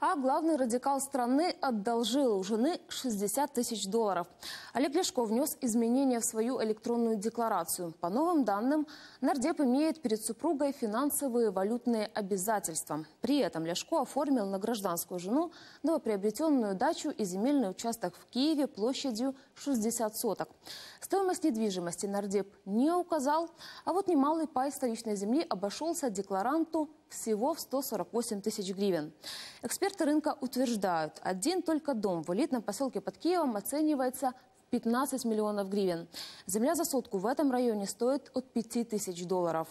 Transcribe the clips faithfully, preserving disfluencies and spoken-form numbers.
а главный радикал страны одолжил у жены шестьдесят тысяч долларов. Олег Ляшко внес изменения в свою электронную декларацию. По новым данным, нардеп имеет перед супругой финансовые валютные обязательства. При этом Ляшко оформил на гражданскую жену новоприобретенную дачу и земельный участок в Киеве площадью шестьдесят соток. Стоимость недвижимости нардеп не указал, а вот немалый пай столичной земли обошелся декларанту всего в сто сорок восемь тысяч гривен. Эксперты рынка утверждают, один только дом в элитном поселке под Киевом оценивается в пятнадцать миллионов гривен. Земля за сотку в этом районе стоит от пяти тысяч долларов.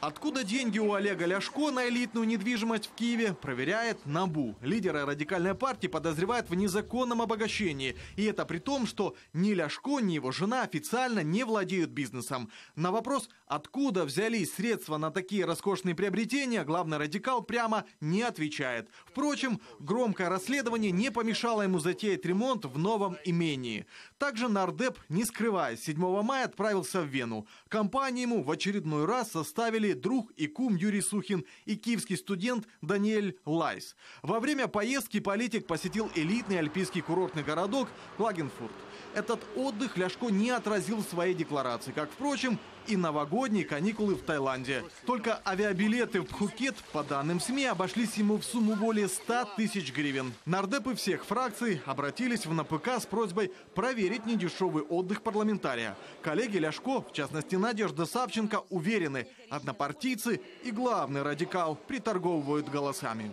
Откуда деньги у Олега Ляшко на элитную недвижимость в Киеве, проверяет НАБУ. Лидера радикальной партии подозревают в незаконном обогащении. И это при том, что ни Ляшко, ни его жена официально не владеют бизнесом. На вопрос, откуда взялись средства на такие роскошные приобретения, главный радикал прямо не отвечает. Впрочем, громкое расследование не помешало ему затеять ремонт в новом имении. Также нардеп, не скрываясь, седьмого мая отправился в Вену. Компанию ему в очередной раз составили друг и кум Юрий Сухин и киевский студент Даниэль Лайс. Во время поездки политик посетил элитный альпийский курортный городок Лагенфурт. Этот отдых Ляшко не отразил в своей декларации, как, впрочем, и новогодние каникулы в Таиланде. Только авиабилеты в Пхукет, по данным СМИ, обошлись ему в сумму более ста тысяч гривен. Нардепы всех фракций обратились в НАПК с просьбой проверить недешевый отдых парламентария. Коллеги Ляшко, в частности Надежда Савченко, уверены, однопартийцы и главный радикал приторговывают голосами.